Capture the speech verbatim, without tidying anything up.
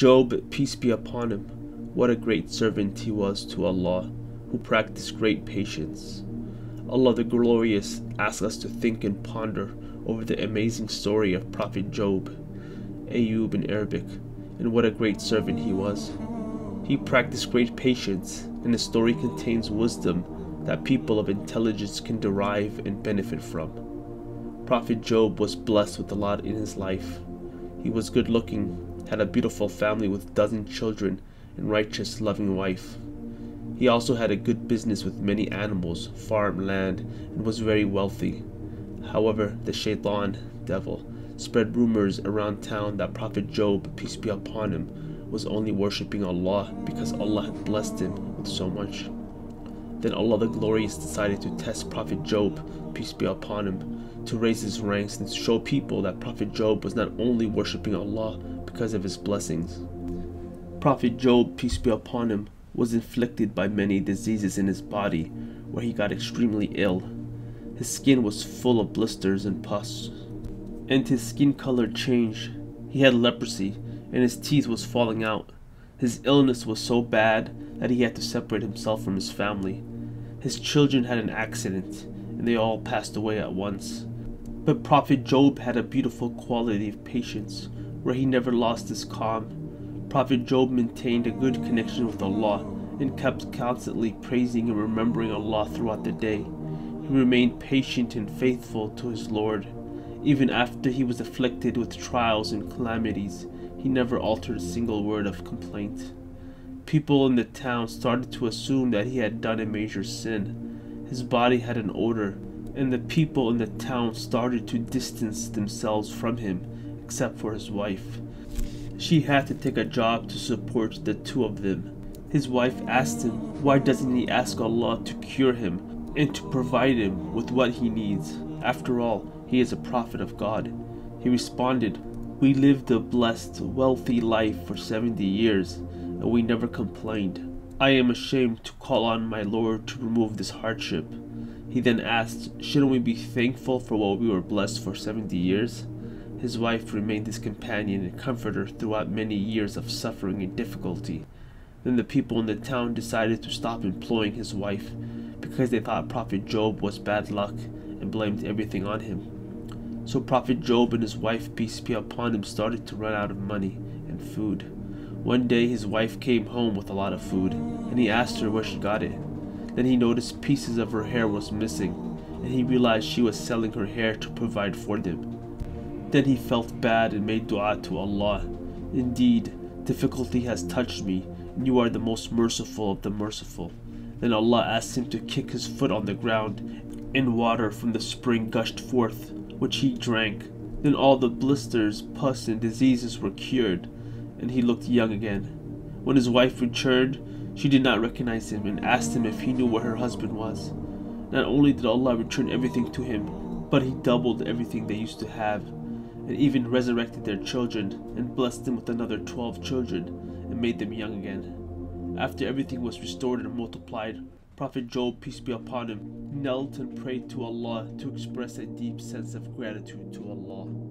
Job, peace be upon him, what a great servant he was to Allah, who practiced great patience. Allah the Glorious asks us to think and ponder over the amazing story of Prophet Job, Ayoob in Arabic, and what a great servant he was. He practiced great patience, and his story contains wisdom that people of intelligence can derive and benefit from. Prophet Job was blessed with a lot in his life. He was good looking, had a beautiful family with a dozen children, and righteous, loving wife. He also had a good business with many animals, farm, land, and was very wealthy. However, the shaitan, devil, spread rumors around town that Prophet Job, peace be upon him, was only worshipping Allah because Allah had blessed him with so much. Then Allah the Glorious decided to test Prophet Job, peace be upon him, to raise his ranks and to show people that Prophet Job was not only worshipping Allah because of his blessings. Prophet Job, peace be upon him, was afflicted by many diseases in his body where he got extremely ill. His skin was full of blisters and pus, and his skin color changed. He had leprosy, and his teeth was falling out. His illness was so bad that he had to separate himself from his family. His children had an accident, and they all passed away at once. But Prophet Job had a beautiful quality of patience, where he never lost his calm. Prophet Job maintained a good connection with Allah, and kept constantly praising and remembering Allah throughout the day. He remained patient and faithful to his Lord. Even after he was afflicted with trials and calamities, he never altered a single word of complaint. People in the town started to assume that he had done a major sin. His body had an odor, and the people in the town started to distance themselves from him, except for his wife. She had to take a job to support the two of them. His wife asked him, why doesn't he ask Allah to cure him and to provide him with what he needs? After all, he is a prophet of God. He responded, we lived a blessed, wealthy life for seventy years, and we never complained. I am ashamed to call on my Lord to remove this hardship. He then asked, shouldn't we be thankful for what we were blessed for seventy years? His wife remained his companion and comforter throughout many years of suffering and difficulty. Then the people in the town decided to stop employing his wife because they thought Prophet Job was bad luck and blamed everything on him. So Prophet Job and his wife, peace be upon him, started to run out of money and food. One day his wife came home with a lot of food, and he asked her where she got it. Then he noticed pieces of her hair was missing, and he realized she was selling her hair to provide for them. Then he felt bad and made dua to Allah. Indeed, difficulty has touched me, and you are the most merciful of the merciful. Then Allah asked him to kick his foot on the ground, and water from the spring gushed forth, which he drank. Then all the blisters, pus, and diseases were cured, and he looked young again. When his wife returned, she did not recognize him and asked him if he knew where her husband was. Not only did Allah return everything to him, but he doubled everything they used to have, and even resurrected their children and blessed them with another twelve children and made them young again. After everything was restored and multiplied, Prophet Job, peace be upon him, knelt and prayed to Allah to express a deep sense of gratitude to Allah.